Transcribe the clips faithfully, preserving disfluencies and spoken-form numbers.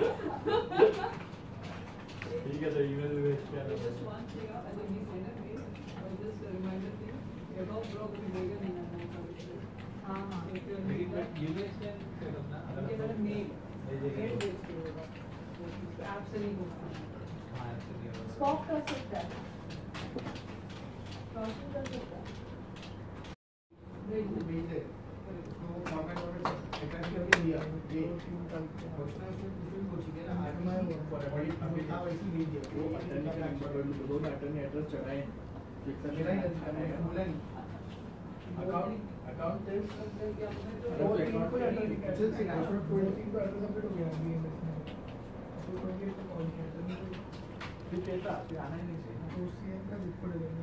Did you get their email? I just want to check out as a new sign-up page. But just a reminder thing, we are all broke with Megan and I'm not going to do it. Ah, if you're new, you guys can check out now. Okay, but mail. Mail is good. Absolutely good. Spock does it that. Spock does it that. There is a mail there. So, comment on it. Technically, yeah. They don't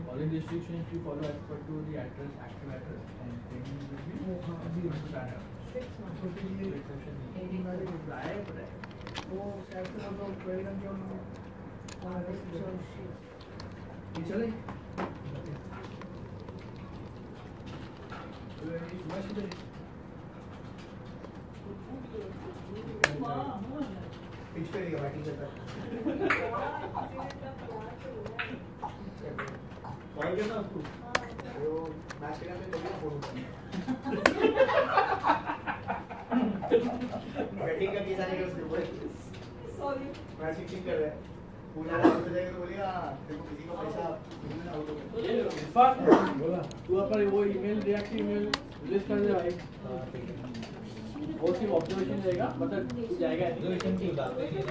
all in restrictions we follow as per to the address, active address, and payment will be six months. Exception. वो sector में तो कोई ना कोई ना आ रही है चले पिच पे लेके बैटिंग करता कॉल किया था उसको वो मैच के नाम पे तो फोन बैटिंग का किसान है उसको सॉरी मैं चिटिंग कर रहा है पूरा आउट हो जाएगा तो बोलेगा देखो किसी को पैसा तुमने आउट हो गया फक बोला तू अपने वो ईमेल रिएक्ट ईमेल रिलीज कर दे भाई वो सिर्फ ऑब्जर्वेशन जाएगा मतलब जाएगा ऑब्जर्वेशन की बात है हां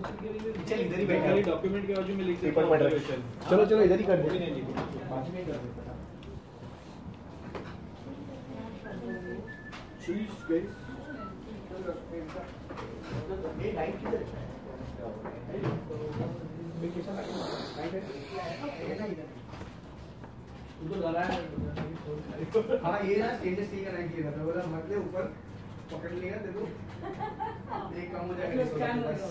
चल इधर ही बैठा है डॉक्यूमेंट के बाजू में लिख दे पेपर में चलो चलो इधर ही कर दे बाकी नहीं कर सकता चीज गाइस ये लाइट किधर है वेकेशन लाइट है ना इधर उधर जा रहा है हां ये ना स्टेटस ठीक करने के लिए था बोला मत ले ऊपर पकड़ लेगा देखो एक काम हो जाएगा